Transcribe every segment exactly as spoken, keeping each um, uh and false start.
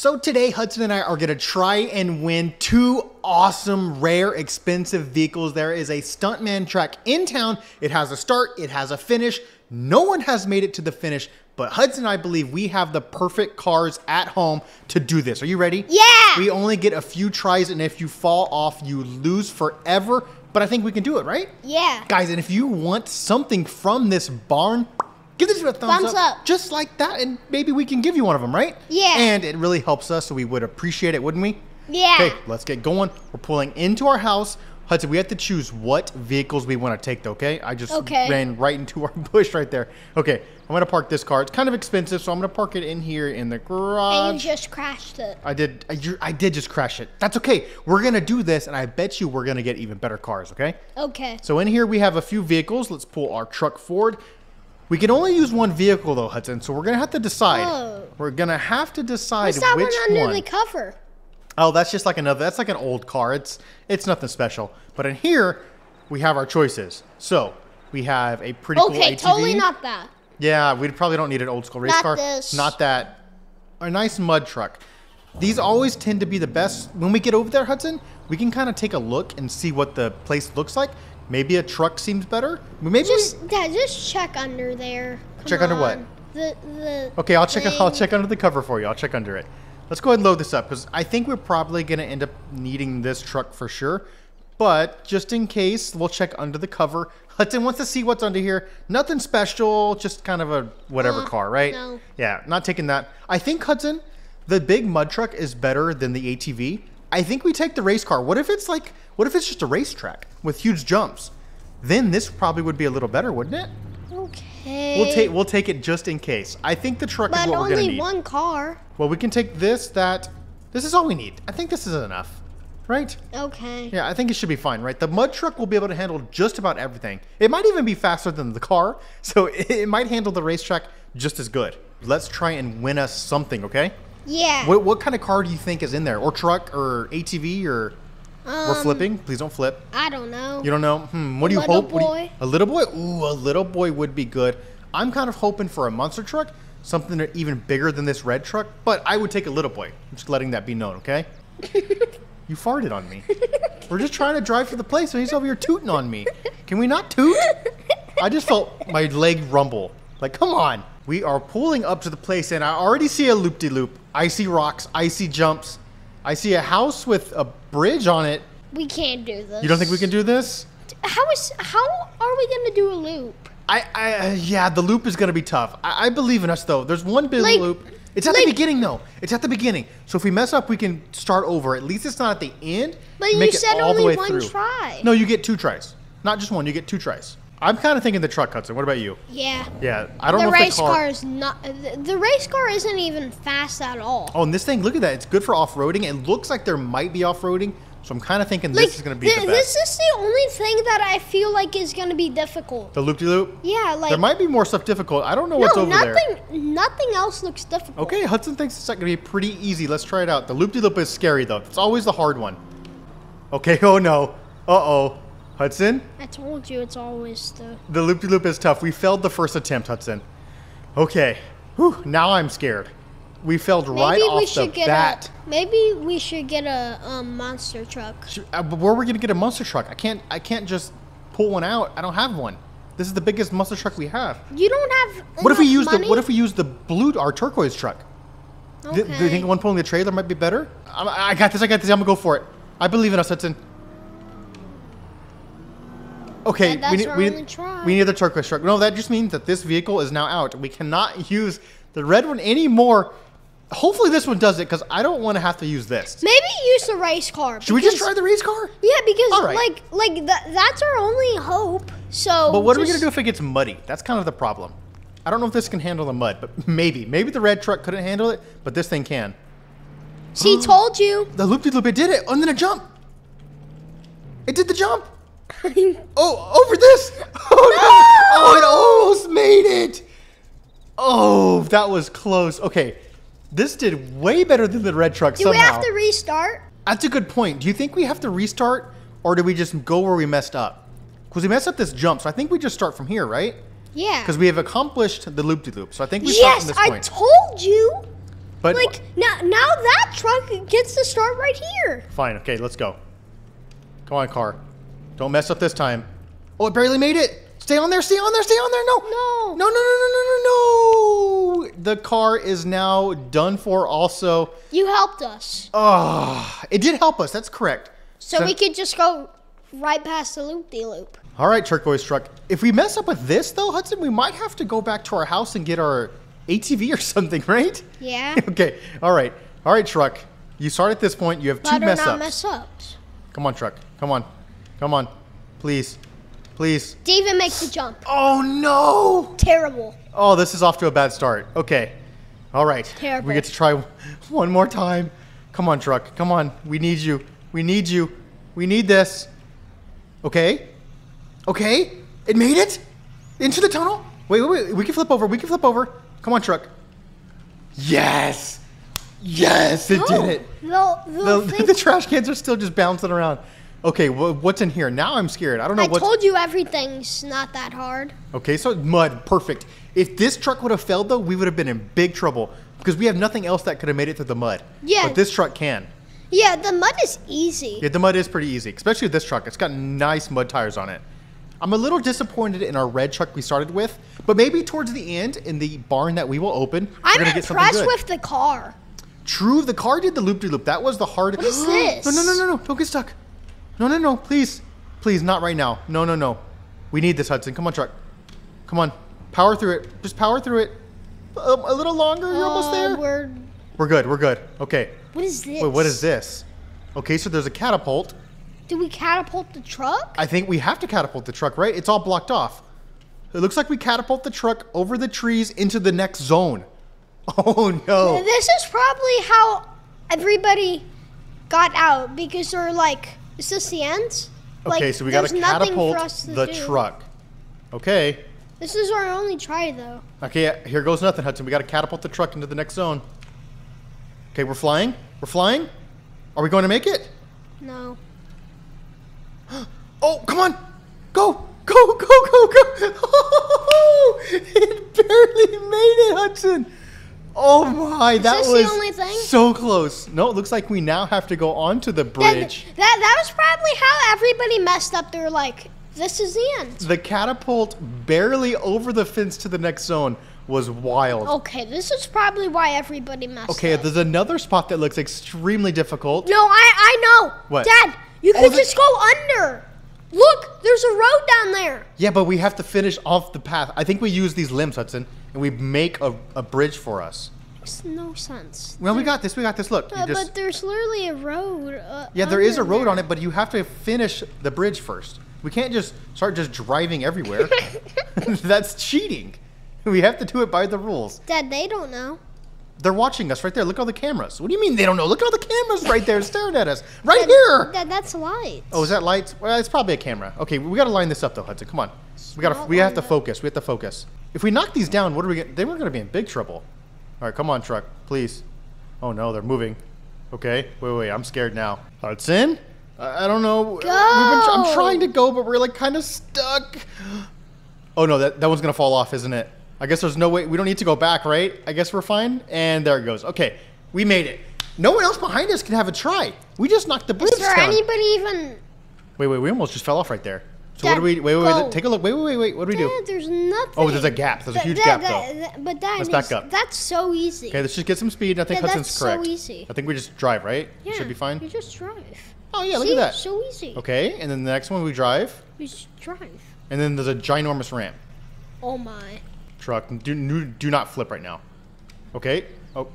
So today, Hudson and I are gonna try and win two awesome, rare, expensive vehicles. There is a stuntman track in town. It has a start, it has a finish. No one has made it to the finish, but Hudson and I believe we have the perfect cars at home to do this. Are you ready? Yeah! We only get a few tries, and if you fall off, you lose forever. But I think we can do it, right? Yeah. Guys, and if you want something from this barn, give this a thumbs, thumbs up, up just like that, and maybe we can give you one of them, right? Yeah. And it really helps us, so we would appreciate it, wouldn't we? Yeah. Okay, let's get going. We're pulling into our house. Hudson, we have to choose what vehicles we want to take, though, okay? I just okay. ran right into our bush right there. Okay, I'm going to park this car. It's kind of expensive, so I'm going to park it in here in the garage. And you just crashed it. I did. I, I did just crash it. That's okay. We're going to do this, and I bet you we're going to get even better cars, okay? Okay. So in here, we have a few vehicles. Let's pull our truck forward. We can only use one vehicle, though, Hudson, so we're going to have to decide. Oh. We're going to have to decide which one. What's that one under the cover? Oh, that's just like another, that's like an old car. It's it's nothing special. But in here, we have our choices. So, we have a pretty okay, cool A T V. Okay, totally not that. Yeah, we probably don't need an old school race not car. This. Not that. A nice mud truck. These always tend to be the best. When we get over there, Hudson, we can kind of take a look and see what the place looks like. Maybe a truck seems better. Maybe just, Dad, just check under there. Come check on. Under what? The, the okay, I'll check, I'll check under the cover for you. I'll check under it. Let's go ahead and load this up, because I think we're probably going to end up needing this truck for sure. But just in case, we'll check under the cover. Hudson wants to see what's under here. Nothing special, just kind of a whatever uh, car, right? No. Yeah, not taking that. I think, Hudson, the big mud truck is better than the A T V. I think we take the race car. What if it's like, what if it's just a racetrack with huge jumps? Then this probably would be a little better, wouldn't it? Okay. We'll take we'll take it just in case. I think the truck but is what we're gonna need. But only one car. Well, we can take this, that. This is all we need. I think this is enough, right? Okay. Yeah, I think it should be fine, right? The mud truck will be able to handle just about everything. It might even be faster than the car, so it, it might handle the racetrack just as good. Let's try and win us something, okay? Yeah. What, what kind of car do you think is in there? Or truck, or A T V, or... Um, we're flipping. Please don't flip. I don't know. You don't know? Hmm. What do you little hope? Boy. What do you, a little boy? Ooh, a little boy would be good. I'm kind of hoping for a monster truck, something even bigger than this red truck, but I would take a little boy. I'm just letting that be known, okay? You farted on me. We're just trying to drive to the place, and he's over here tooting on me. Can we not toot? I just felt my leg rumble. Like, come on. We are pulling up to the place, and I already see a loop-de-loop. I see rocks. I see jumps. I see a house with a bridge on it. We can't do this. You don't think we can do this? How is how are we gonna do a loop? I, I yeah, the loop is gonna be tough. I, I believe in us though. There's one big like, loop. It's at like, the beginning though. It's at the beginning. So if we mess up, we can start over. At least it's not at the end. But you said only one through. try. No, you get two tries. Not just one. You get two tries. I'm kind of thinking the truck, Hudson. What about you? Yeah. Yeah. I don't the know if the car... car is not, the, the race car isn't even fast at all. Oh, and this thing, look at that. It's good for off-roading. It looks like there might be off-roading, so I'm kind of thinking like, this is going to be th the best. This is the only thing that I feel like is going to be difficult. The loop-de-loop? Yeah. Like, there might be more stuff difficult. I don't know no, what's over nothing, there. No, nothing else looks difficult. Okay, Hudson thinks it's going to be pretty easy. Let's try it out. The loop-de-loop is scary, though. It's always the hard one. Okay, oh no. Uh-oh. Hudson? I told you it's always the... The loop-de-loop is tough. We failed the first attempt, Hudson. Okay. Whew, now I'm scared. We failed maybe right we off the get bat. A, maybe we should get a um, monster truck. Should, uh, but where are we going to get a monster truck? I can't I can't just pull one out. I don't have one. This is the biggest monster truck we have. You don't have what if we use money? The What if we use the blue, our turquoise truck? Okay. Th do you think one pulling the trailer might be better? I, I got this. I got this. I'm going to go for it. I believe in us, Hudson. Okay, yeah, we, need, we, need, we need the turquoise truck. No, that just means that this vehicle is now out. We cannot use the red one anymore. Hopefully this one does it, because I don't want to have to use this. Maybe use the race car. Should we just try the race car? Yeah, because right. like like th that's our only hope. So. But what are we going to do if it gets muddy? That's kind of the problem. I don't know if this can handle the mud, but maybe. Maybe the red truck couldn't handle it, but this thing can. She told you. The loop-de-loop, it did it. And then a jump. It did the jump. Oh, over this! Oh no. no! Oh, it almost made it! Oh, that was close. Okay, this did way better than the red truck do somehow. Do we have to restart? That's a good point. Do you think we have to restart, or do we just go where we messed up? Because we messed up this jump, so I think we just start from here, right? Yeah. Because we have accomplished the loop-de-loop, so I think we start yes, from this point. Yes, I told you! But like now, now that truck gets to start right here. Fine. Okay, let's go. Come on, car. Don't mess up this time. Oh, it barely made it. Stay on there. Stay on there. Stay on there. No. No. No. No. No. No. No. No. The car is now done for. Also, you helped us. Oh, it did help us. That's correct. So, so we could just go right past the loop-de-loop. All right, Truck Boys Truck. If we mess up with this, though, Hudson, we might have to go back to our house and get our A T V or something, right? Yeah. Okay. All right. All right, Truck. You start at this point. You have two mess ups. Better not mess ups. Come on, Truck. Come on. Come on. Please. Please. David makes the jump. Oh, no. Terrible. Oh, this is off to a bad start. Okay. All right. Terrible. We get to try one more time. Come on, Truck. Come on. We need you. We need you. We need this. Okay. Okay. It made it into the tunnel. Wait, wait, wait. We can flip over. We can flip over. Come on, Truck. Yes. Yes, it oh, did it. The, the, the, the trash cans are still just bouncing around. Okay, well, what's in here? Now I'm scared. I don't know what. I told you everything's not that hard. Okay, so mud. Perfect. If this truck would have failed, though, we would have been in big trouble because we have nothing else that could have made it through the mud. Yeah. But this truck can. Yeah, the mud is easy. Yeah, the mud is pretty easy, especially with this truck. It's got nice mud tires on it. I'm a little disappointed in our red truck we started with, but maybe towards the end in the barn that we will open, I'm we're gonna get something good. I'm impressed with the car. True, the car did the loop-de-loop. That was the hard. What is this? No, no, no, no, no! Don't get stuck. No, no, no! Please, please, not right now. No, no, no. We need this, Hudson. Come on, truck. Come on, power through it. Just power through it. A, a little longer. You're uh, almost there. We're... we're good. We're good. Okay. What is this? Wait, what is this? Okay, so there's a catapult. Do we catapult the truck? I think we have to catapult the truck, right? It's all blocked off. It looks like we catapult the truck over the trees into the next zone. Oh, no. Now, this is probably how everybody got out because they're like, is this the end? Okay, like, so we got to catapult the do. truck. Okay. This is our only try, though. Okay, here goes nothing, Hudson. We got to catapult the truck into the next zone. Okay, we're flying. We're flying. Are we going to make it? No. Oh, come on. Go. Go, go, go, go. Oh, it barely made it, Hudson. Oh, my. Is that this was the only thing? So close. No, it looks like we now have to go onto the bridge. That, that, that was probably how everybody messed up. They were like, this is the end. The catapult barely over the fence to the next zone was wild. Okay, this is probably why everybody messed okay, up. Okay, there's another spot that looks extremely difficult. No, I I know. What? Dad, you oh, could just go under. Look, there's a road down there. Yeah, but we have to finish off the path. I think we use these limbs, Hudson, and we make a, a bridge for us. Makes no sense. Well, there, we got this. We got this. Look. Uh, just, but there's literally a road. Uh, yeah, there is a road there. on it, but you have to finish the bridge first. We can't just start just driving everywhere. That's cheating. We have to do it by the rules. Dad, they don't know. They're watching us right there. Look at all the cameras. What do you mean they don't know? Look at all the cameras right there staring at us. Right Dad, here. Dad, that's lights. Oh, is that lights? Well, it's probably a camera. Okay, we got to line this up, though, Hudson. Come on. It's we gotta. We have to up. focus. We have to focus. If we knock these down, what are we gonna, they were going to be in big trouble. All right, come on, truck. Please. Oh, no, they're moving. Okay. Wait, wait, I'm scared now. Hudson? I, I don't know. Go. We've been, I'm trying to go, but we're, like, kind of stuck. Oh, no, that, that one's going to fall off, isn't it? I guess there's no way. We don't need to go back, right? I guess we're fine. And there it goes. Okay, we made it. No one else behind us can have a try. We just knocked the bridge down. Is there anybody even? Wait, wait. We almost just fell off right there. So Dad, what do we? Wait, wait, wait, wait. Take a look. Wait, wait, wait, wait. What do we do? Dad, there's nothing. Oh, there's a gap. There's a huge Dad, gap though. That, but Dad, let's back up. That's so easy. Okay, let's just get some speed. I think Dad, Hudson's that's correct. So easy. I think we just drive, right? Yeah. Should be fine. You just drive. Oh yeah, See, look at that. So easy. Okay, and then the next one we drive. We just drive. And then there's a ginormous ramp. Oh my. Truck, do, do not flip right now. Okay. Oh.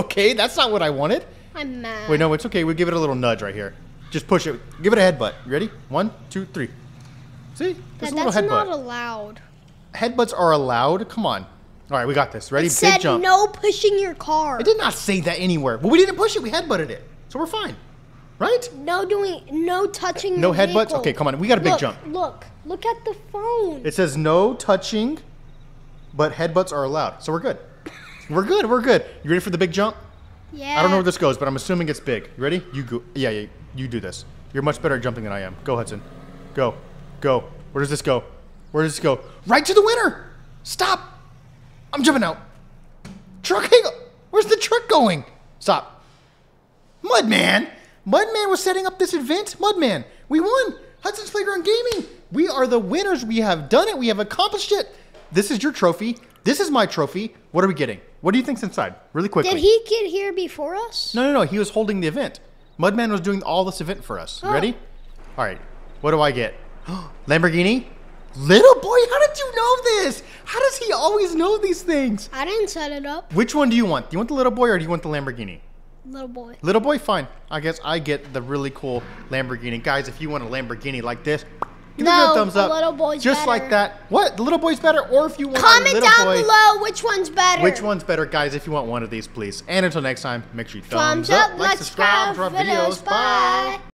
Okay, that's not what I wanted. I'm mad. Wait, no, it's okay. We'll give it a little nudge right here. Just push it. Give it a headbutt. You ready? One, two, three. See? Just a little headbutt. That's not allowed. Headbutts are allowed? Come on. All right, we got this. Ready? It said Big jump. No pushing your car. I did not say that anywhere. Well, we didn't push it. We headbutted it. So we're fine. Right? No doing, no touching No the headbutts? Vehicle. Okay, come on. We got a big look, jump. Look, look at the phone. It says no touching. But headbutts are allowed, so we're good. We're good. We're good. You ready for the big jump? Yeah. I don't know where this goes, but I'm assuming it's big. You ready? You go. Yeah, yeah. You do this. You're much better at jumping than I am. Go, Hudson. Go. Go. Where does this go? Where does this go? Right to the winner. Stop. I'm jumping out. Truck, hang on. Where's the truck going? Stop. Mudman. Mudman was setting up this event. Mudman, we won. Hudson's Playground Gaming. We are the winners. We have done it. We have accomplished it. This is your trophy. This is my trophy. What are we getting? What do you think's inside? Really quickly. Did he get here before us? No, no, no. He was holding the event. Mudman was doing all this event for us. Oh. Ready? All right. What do I get? Lamborghini? Little boy, how did you know this? How does he always know these things? I didn't set it up. Which one do you want? Do you want the little boy or do you want the Lamborghini? Little boy. Little boy? Fine. I guess I get the really cool Lamborghini. Guys, if you want a Lamborghini like this, give no, me a thumbs up. The little boy's just better. Like that. What? The little boy's better? Or if you want Comment a little down boy, below which one's better. Which one's better, guys, if you want one of these, please. And until next time, make sure you thumbs, thumbs up, up, like, subscribe, drop videos. videos. Bye. Bye.